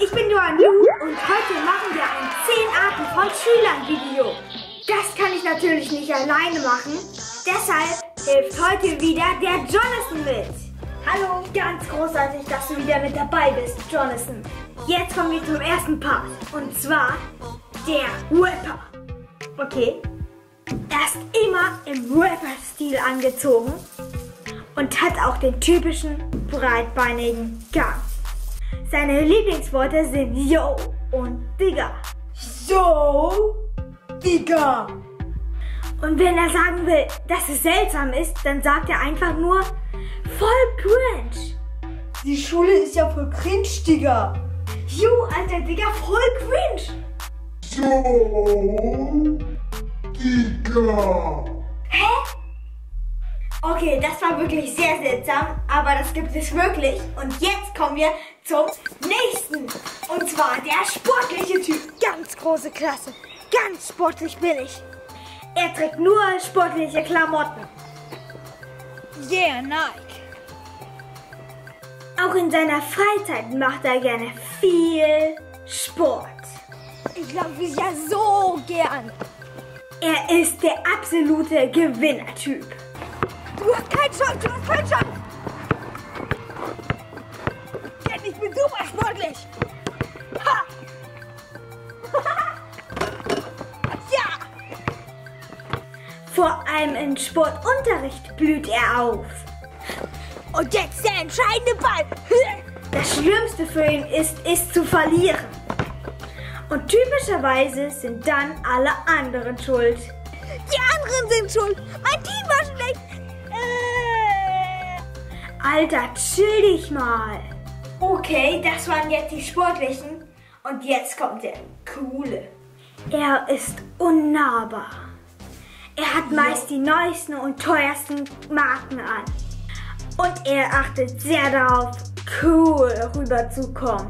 ich bin Johann Loop und heute machen wir ein 10 Arten von Schülern Video. Das kann ich natürlich nicht alleine machen, deshalb hilft heute wieder der Jonathan mit. Hallo, ganz großartig, dass du wieder mit dabei bist, Jonathan. Jetzt kommen wir zum ersten Part und zwar der Rapper. Okay, er ist immer im Rapper-Stil angezogen und hat auch den typischen breitbeinigen Gang. Seine Lieblingsworte sind Yo und Digga. Yo, Digga. Und wenn er sagen will, dass es seltsam ist, dann sagt er einfach nur voll cringe. Die Schule ist ja voll cringe, Digga. Yo, alter Digga, voll cringe. Yo, Digga. Hä? Okay, das war wirklich sehr seltsam, aber das gibt es wirklich. Und jetzt kommen wir zum nächsten. Und zwar der sportliche Typ. Ganz große Klasse. Ganz sportlich bin ich. Er trägt nur sportliche Klamotten. Yeah, Nike. Auch in seiner Freizeit macht er gerne viel Sport. Ich glaube, ich ja so gern. Er ist der absolute Gewinnertyp. Du hast keinen Chance, du hast keinen Chance! Denn ich bin super sportlich! Ha! Ja! Vor allem im Sportunterricht blüht er auf. Und jetzt der entscheidende Ball! Das Schlimmste für ihn ist zu verlieren. Und typischerweise sind dann alle anderen schuld. Die anderen sind schuld! Mein Team war schlecht! Alter, chill dich mal. Okay, das waren jetzt die Sportlichen. Und jetzt kommt der Coole. Er ist unnahbar. Er hat meist die neuesten und teuersten Marken an. Und er achtet sehr darauf, cool rüberzukommen.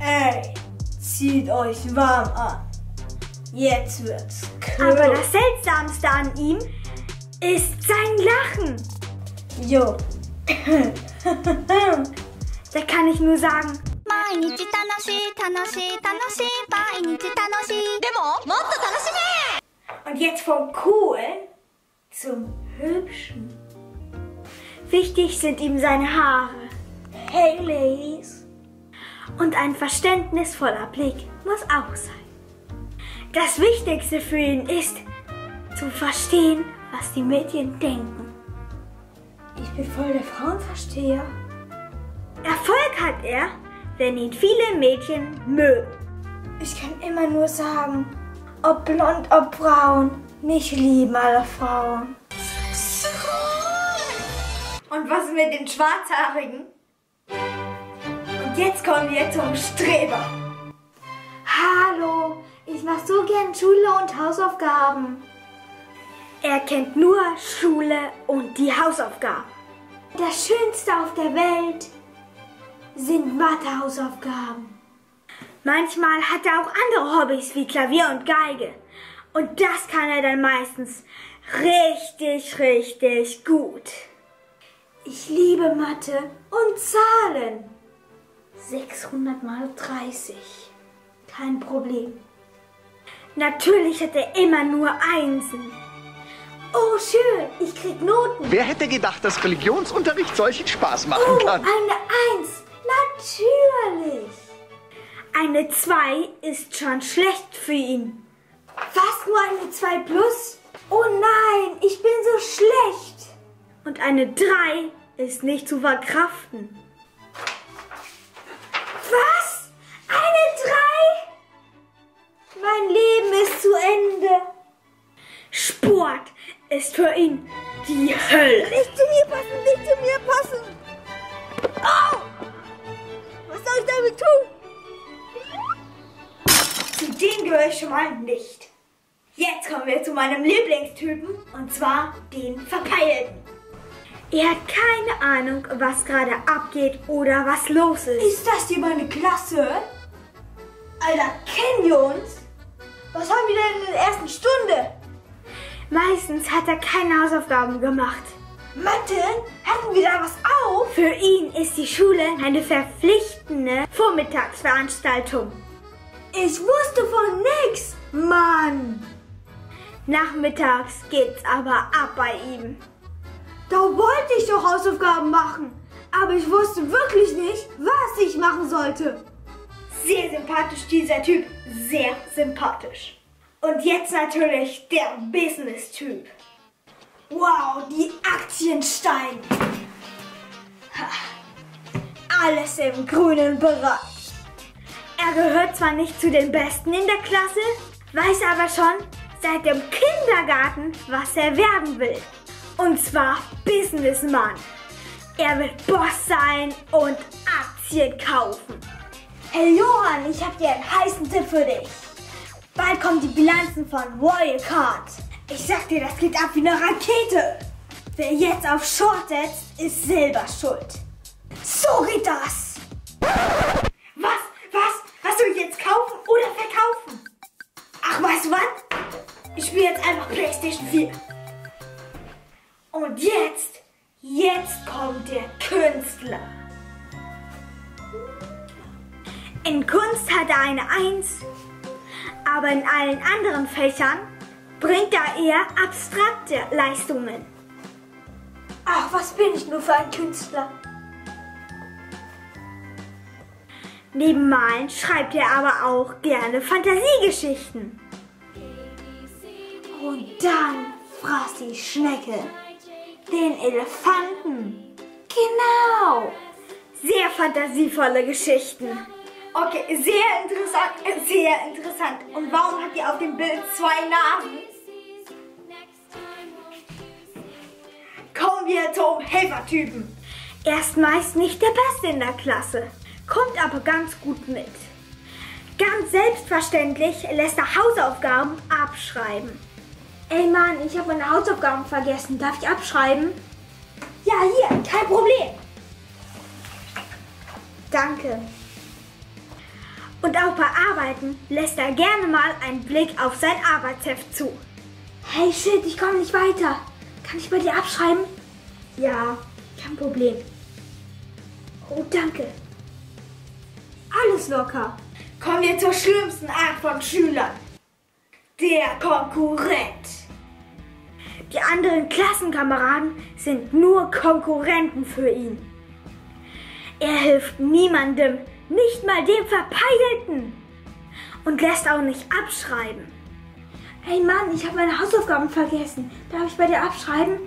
Ey, zieht euch warm an. Jetzt wird's cool. Aber das Seltsamste an ihm ist sein Lachen. Jo. Da kann ich nur sagen, und jetzt vom Coolen zum Hübschen. Wichtig sind ihm seine Haare. Hey Ladies. Und ein verständnisvoller Blick muss auch sein. Das Wichtigste für ihn ist, zu verstehen, was die Mädchen denken. Ich bin voll der Frauenversteher. Erfolg hat er, wenn ihn viele Mädchen mögen. Ich kann immer nur sagen, ob blond, ob braun, mich lieben alle Frauen. Und was mit den Schwarzhaarigen? Und jetzt kommen wir zum Streber. Hallo, ich mache so gern Schule und Hausaufgaben. Er kennt nur Schule und die Hausaufgaben. Das Schönste auf der Welt sind Mathe-Hausaufgaben. Manchmal hat er auch andere Hobbys wie Klavier und Geige. Und das kann er dann meistens richtig gut. Ich liebe Mathe und Zahlen. 600 mal 30. Kein Problem. Natürlich hat er immer nur Einsen. Oh, schön, ich krieg Noten. Wer hätte gedacht, dass Religionsunterricht solchen Spaß machen kann? Eine 1, natürlich. Eine 2 ist schon schlecht für ihn. Was, nur eine 2 plus? Oh nein, ich bin so schlecht. Und eine 3 ist nicht zu verkraften. Was? Eine 3? Mein Leben ist zu Ende. Sport ist für ihn die Hölle. Nicht zu mir passen, nicht zu mir passen. Oh! Was soll ich damit tun? Zu denen gehöre ich schon mal nicht. Jetzt kommen wir zu meinem Lieblingstypen und zwar den Verpeilten. Er hat keine Ahnung, was gerade abgeht oder was los ist. Ist das hier meine Klasse? Alter, kennen wir uns? Was haben wir denn in der ersten Stunde? Meistens hat er keine Hausaufgaben gemacht. Mathe? Hatten wir da was auf? Für ihn ist die Schule eine verpflichtende Vormittagsveranstaltung. Ich wusste von nichts, Mann. Nachmittags geht's aber ab bei ihm. Da wollte ich doch Hausaufgaben machen, aber ich wusste wirklich nicht, was ich machen sollte. Sehr sympathisch dieser Typ, sehr sympathisch. Und jetzt natürlich der Business-Typ. Wow, die Aktien steigen. Alles im grünen Bereich. Er gehört zwar nicht zu den Besten in der Klasse, weiß aber schon seit dem Kindergarten, was er werden will. Und zwar Businessman. Er will Boss sein und Aktien kaufen. Hey Johann, ich habe hier einen heißen Tipp für dich. Bald kommen die Bilanzen von Royal Card. Ich sag dir, das geht ab wie eine Rakete. Wer jetzt auf Short setzt, ist selber schuld. So geht das. Was? Was? Hast du jetzt kaufen oder verkaufen? Ach, weißt du was? Ich spiele jetzt einfach PlayStation 4. Und jetzt kommt der Künstler. In Kunst hat er eine 1, aber in allen anderen Fächern bringt er eher abstrakte Leistungen. Ach, was bin ich nur für ein Künstler. Neben Malen schreibt er aber auch gerne Fantasiegeschichten. Und dann fraß die Schnecke den Elefanten. Genau. Sehr fantasievolle Geschichten. Okay, sehr interessant, sehr interessant. Und warum hat ihr auf dem Bild zwei Nasen? Kommen wir zum Helfertypen. Er ist meist nicht der Beste in der Klasse, kommt aber ganz gut mit. Ganz selbstverständlich lässt er Hausaufgaben abschreiben. Ey Mann, ich habe meine Hausaufgaben vergessen. Darf ich abschreiben? Ja, hier, kein Problem. Danke. Und auch bei Arbeiten lässt er gerne mal einen Blick auf sein Arbeitsheft zu. Hey, shit, ich komme nicht weiter. Kann ich bei dir abschreiben? Ja, kein Problem. Oh, danke. Alles locker. Kommen wir zur schlimmsten Art von Schülern. Der Konkurrent. Die anderen Klassenkameraden sind nur Konkurrenten für ihn. Er hilft niemandem, nicht mal dem Verpeilten, und lässt auch nicht abschreiben. Hey Mann, ich habe meine Hausaufgaben vergessen. Darf ich bei dir abschreiben?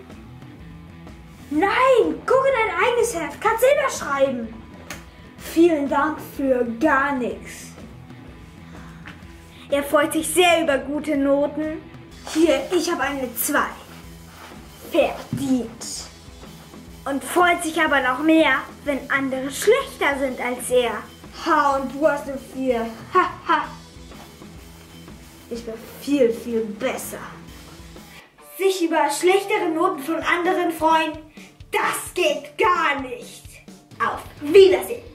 Nein, guck in dein eigenes Heft, kannst selber schreiben. Vielen Dank für gar nichts. Er freut sich sehr über gute Noten. Hier, ich habe eine 2. Verdient. Und freut sich aber noch mehr, wenn andere schlechter sind als er. Ha, und du hast eine 4. Ha, ha. Ich bin viel, viel besser. Sich über schlechtere Noten von anderen freuen, das geht gar nicht. Auf Wiedersehen.